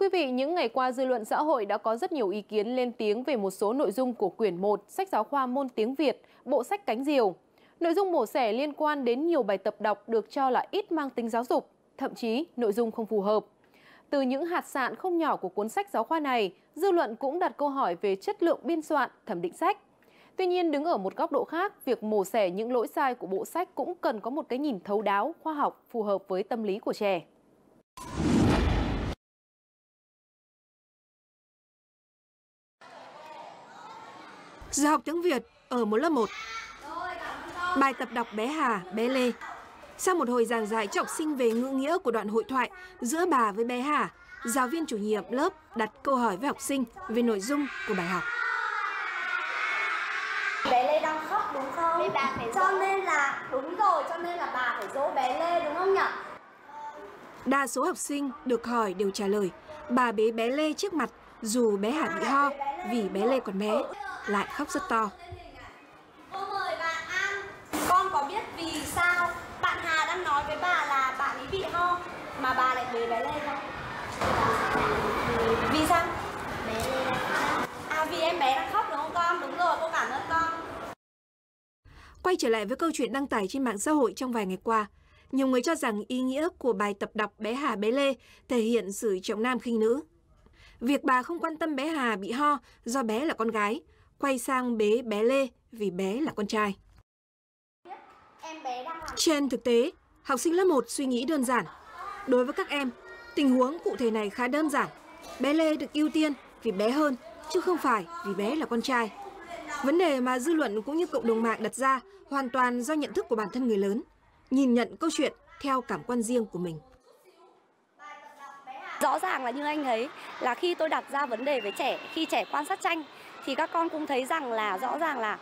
quý vị, những ngày qua dư luận xã hội đã có rất nhiều ý kiến lên tiếng về một số nội dung của quyển 1 sách giáo khoa môn tiếng Việt, bộ sách Cánh Diều. Nội dung mổ xẻ liên quan đến nhiều bài tập đọc được cho là ít mang tính giáo dục, thậm chí nội dung không phù hợp. Từ những hạt sạn không nhỏ của cuốn sách giáo khoa này, dư luận cũng đặt câu hỏi về chất lượng biên soạn, thẩm định sách. Tuy nhiên, đứng ở một góc độ khác, việc mổ xẻ những lỗi sai của bộ sách cũng cần có một cái nhìn thấu đáo, khoa học, phù hợp với tâm lý của trẻ. Giờ học tiếng Việt ở một lớp 1. Bài tập đọc bé Hà, bé Lê. Sau một hồi giảng giải cho học sinh về ngữ nghĩa của đoạn hội thoại giữa bà với bé Hà, giáo viên chủ nhiệm lớp đặt câu hỏi với học sinh về nội dung của bài học. Bé Lê đang khóc đúng không? Cho nên là bà phải dỗ bé Lê đúng không nhỉ? Đa số học sinh được hỏi đều trả lời bà bế bé Lê trước mặt dù bé Hà bị ho vì bé Lê còn bé, lại khóc rất to. Cô mời bạn ăn. Con có biết vì sao bạn Hà đang nói với bà là bạn ấy bị ho mà bà lại bế bé Lê không? Vì sao? À, vì em bé đang khóc đúng không con? Đúng rồi, cô cảm ơn con. Quay trở lại với câu chuyện đăng tải trên mạng xã hội trong vài ngày qua, nhiều người cho rằng ý nghĩa của bài tập đọc bé Hà bé Lê thể hiện sự trọng nam khinh nữ. Việc bà không quan tâm bé Hà bị ho do bé là con gái, quay sang bế bé Lê vì bé là con trai. Trên thực tế, học sinh lớp 1 suy nghĩ đơn giản. Đối với các em, tình huống cụ thể này khá đơn giản. Bé Lê được ưu tiên vì bé hơn, chứ không phải vì bé là con trai. Vấn đề mà dư luận cũng như cộng đồng mạng đặt ra hoàn toàn do nhận thức của bản thân người lớn, nhìn nhận câu chuyện theo cảm quan riêng của mình. Rõ ràng là như anh thấy là khi tôi đặt ra vấn đề với trẻ, khi trẻ quan sát tranh, thì các con cũng thấy rằng là rõ ràng là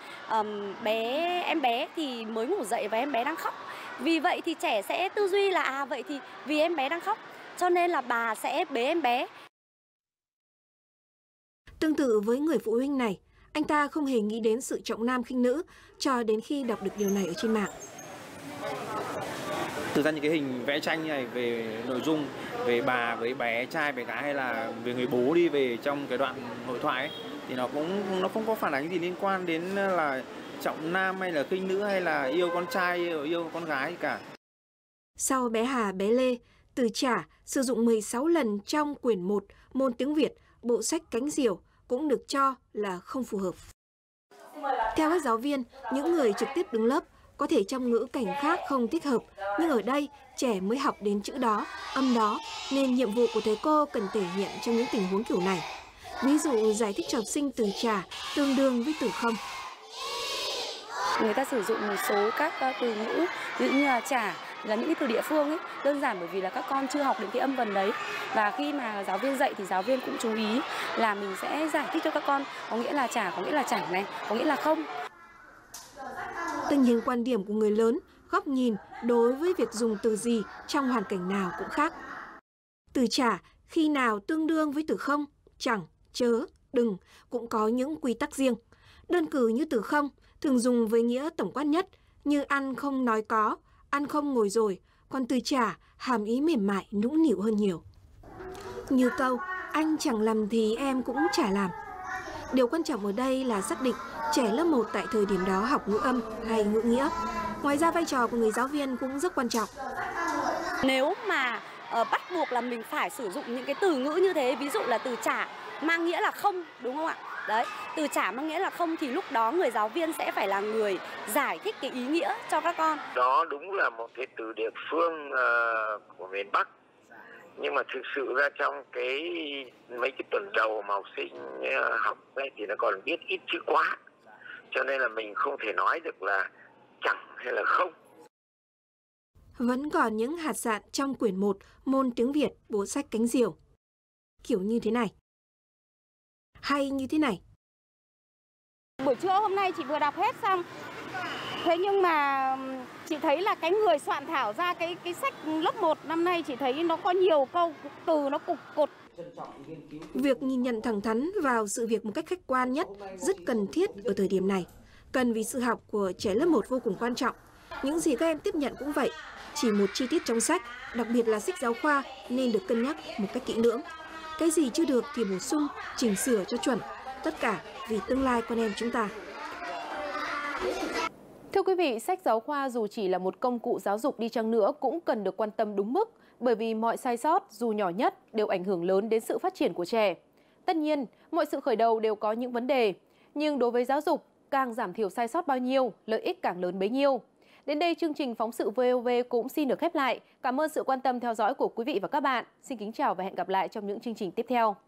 em bé thì mới ngủ dậy và em bé đang khóc. Vì vậy thì trẻ sẽ tư duy là vậy thì vì em bé đang khóc cho nên là bà sẽ bế em bé. Tương tự với người phụ huynh này, anh ta không hề nghĩ đến sự trọng nam khinh nữ cho đến khi đọc được điều này ở trên mạng. Thực ra những cái hình vẽ tranh như này về nội dung về bà với bé trai, bé gái hay là về người bố đi về trong cái đoạn hội thoại ấy, thì nó không có phản ánh gì liên quan đến là trọng nam hay là khinh nữ hay là yêu con trai, yêu con gái cả. Sau bé Hà, bé Lê, từ trả sử dụng 16 lần trong quyển 1 môn tiếng Việt, bộ sách Cánh Diều cũng được cho là không phù hợp. Theo các giáo viên, những người trực tiếp đứng lớp có thể trong ngữ cảnh khác không thích hợp, nhưng ở đây trẻ mới học đến chữ đó, âm đó, nên nhiệm vụ của thầy cô cần thể hiện trong những tình huống kiểu này. Ví dụ giải thích cho học sinh từ trả tương đương với từ không. Người ta sử dụng một số các từ ngữ, ví dụ như là trả, là những cái từ địa phương ấy, đơn giản bởi vì là các con chưa học đến cái âm vần đấy. Và khi mà giáo viên dạy thì giáo viên cũng chú ý là mình sẽ giải thích cho các con có nghĩa là trả, có nghĩa là chẳng này, có nghĩa là không. Tất nhiên quan điểm của người lớn, góc nhìn đối với việc dùng từ gì trong hoàn cảnh nào cũng khác. Từ trả khi nào tương đương với từ không, chẳng, chớ, đừng cũng có những quy tắc riêng. Đơn cử như từ không thường dùng với nghĩa tổng quát nhất như ăn không nói có, ăn không ngồi rồi, còn từ trả hàm ý mềm mại nũng nịu hơn nhiều. Như câu anh chẳng làm thì em cũng chả làm. Điều quan trọng ở đây là xác định trẻ lớp 1 tại thời điểm đó học ngữ âm hay ngữ nghĩa. Ngoài ra vai trò của người giáo viên cũng rất quan trọng. Nếu mà bắt buộc là mình phải sử dụng những cái từ ngữ như thế, ví dụ là từ trả mang nghĩa là không, đúng không ạ? Đấy, từ trả mang nghĩa là không thì lúc đó người giáo viên sẽ phải là người giải thích cái ý nghĩa cho các con. Đó đúng là một cái từ địa phương của miền Bắc. Nhưng mà thực sự ra trong mấy cái tuần đầu mà học sinh học ấy, thì nó còn biết ít chữ quá. Cho nên là mình không thể nói được là chẳng hay là không. Vẫn còn những hạt sạn trong quyển 1 môn tiếng Việt, bộ sách Cánh Diều. Kiểu như thế này. Hay như thế này. Buổi trưa hôm nay chị vừa đọc hết xong. Thế nhưng mà chị thấy là cái người soạn thảo ra cái sách lớp 1 năm nay chị thấy nó có nhiều câu từ nó cục cột. Việc nhìn nhận thẳng thắn vào sự việc một cách khách quan nhất rất cần thiết ở thời điểm này. Cần vì sự học của trẻ lớp 1 vô cùng quan trọng. Những gì các em tiếp nhận cũng vậy. Chỉ một chi tiết trong sách, đặc biệt là sách giáo khoa nên được cân nhắc một cách kỹ lưỡng. Cái gì chưa được thì bổ sung, chỉnh sửa cho chuẩn. Tất cả vì tương lai con em chúng ta. Thưa quý vị, sách giáo khoa dù chỉ là một công cụ giáo dục đi chăng nữa cũng cần được quan tâm đúng mức, bởi vì mọi sai sót, dù nhỏ nhất, đều ảnh hưởng lớn đến sự phát triển của trẻ. Tất nhiên, mọi sự khởi đầu đều có những vấn đề. Nhưng đối với giáo dục, càng giảm thiểu sai sót bao nhiêu, lợi ích càng lớn bấy nhiêu. Đến đây, chương trình Phóng sự VOV cũng xin được khép lại. Cảm ơn sự quan tâm theo dõi của quý vị và các bạn. Xin kính chào và hẹn gặp lại trong những chương trình tiếp theo.